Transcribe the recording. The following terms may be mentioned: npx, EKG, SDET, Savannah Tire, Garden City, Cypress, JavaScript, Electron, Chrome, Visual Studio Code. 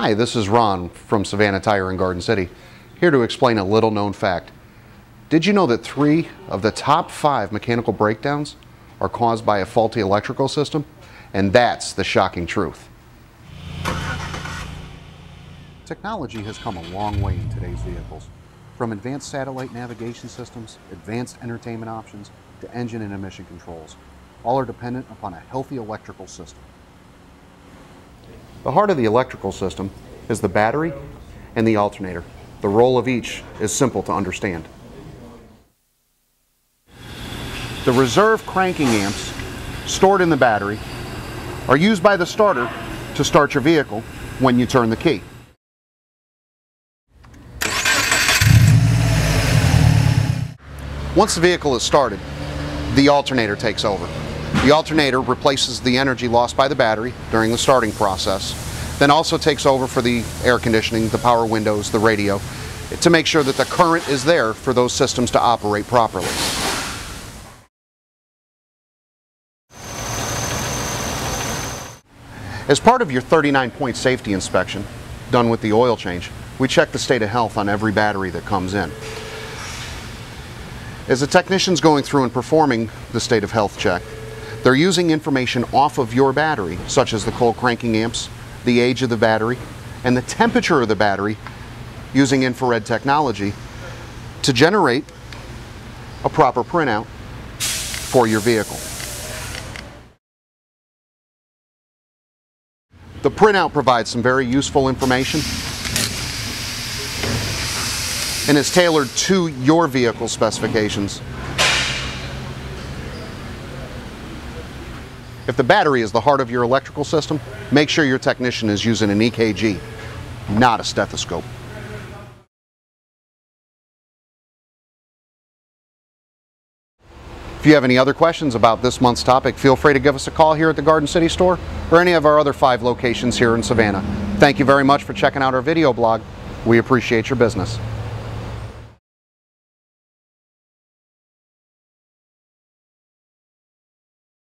Hi, this is Ron from Savannah Tire in Garden City, here to explain a little known fact. Did you know that 3 of the top 5 mechanical breakdowns are caused by a faulty electrical system? And that's the shocking truth. Technology has come a long way in today's vehicles. From advanced satellite navigation systems, advanced entertainment options, to engine and emission controls, all are dependent upon a healthy electrical system. The heart of the electrical system is the battery and the alternator. The role of each is simple to understand. The reserve cranking amps stored in the battery are used by the starter to start your vehicle when you turn the key. Once the vehicle is started, the alternator takes over. The alternator replaces the energy lost by the battery during the starting process, then also takes over for the air conditioning, the power windows, the radio, to make sure that the current is there for those systems to operate properly. As part of your 39-point safety inspection, done with the oil change, we check the state of health on every battery that comes in. As the technician's going through and performing the state of health check, they're using information off of your battery, such as the cold cranking amps, the age of the battery, and the temperature of the battery, using infrared technology to generate a proper printout for your vehicle. The printout provides some very useful information and is tailored to your vehicle specifications. If the battery is the heart of your electrical system, make sure your technician is using an EKG, not a stethoscope. If you have any other questions about this month's topic, feel free to give us a call here at the Garden City store or any of our other 5 locations here in Savannah. Thank you very much for checking out our video blog. We appreciate your business.